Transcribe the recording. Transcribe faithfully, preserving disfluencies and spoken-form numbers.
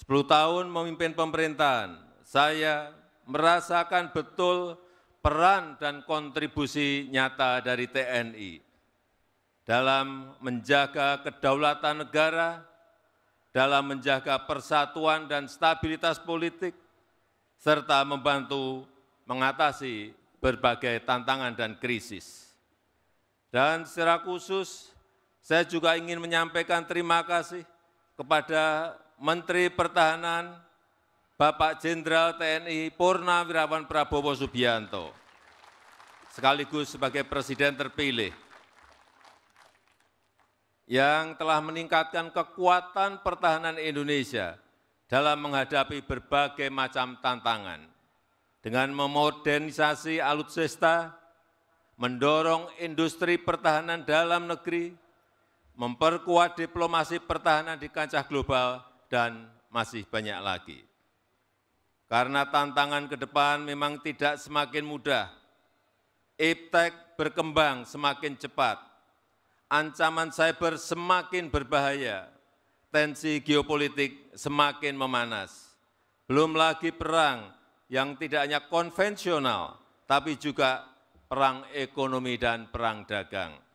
sepuluh tahun memimpin pemerintahan, saya merasakan betul peran dan kontribusi nyata dari T N I dalam menjaga kedaulatan negara, dalam menjaga persatuan dan stabilitas politik, serta membantu mengatasi berbagai tantangan dan krisis. Dan secara khusus, saya juga ingin menyampaikan terima kasih kepada Menteri Pertahanan, Bapak Jenderal T N I Purnawirawan Prabowo Subianto, sekaligus sebagai Presiden terpilih, yang telah meningkatkan kekuatan pertahanan Indonesia dalam menghadapi berbagai macam tantangan, dengan memodernisasi alutsista, mendorong industri pertahanan dalam negeri, memperkuat diplomasi pertahanan di kancah global, dan masih banyak lagi. Karena tantangan ke depan memang tidak semakin mudah, iptek berkembang semakin cepat, ancaman cyber semakin berbahaya, tensi geopolitik semakin memanas. Belum lagi perang yang tidak hanya konvensional, tapi juga perang ekonomi dan perang dagang.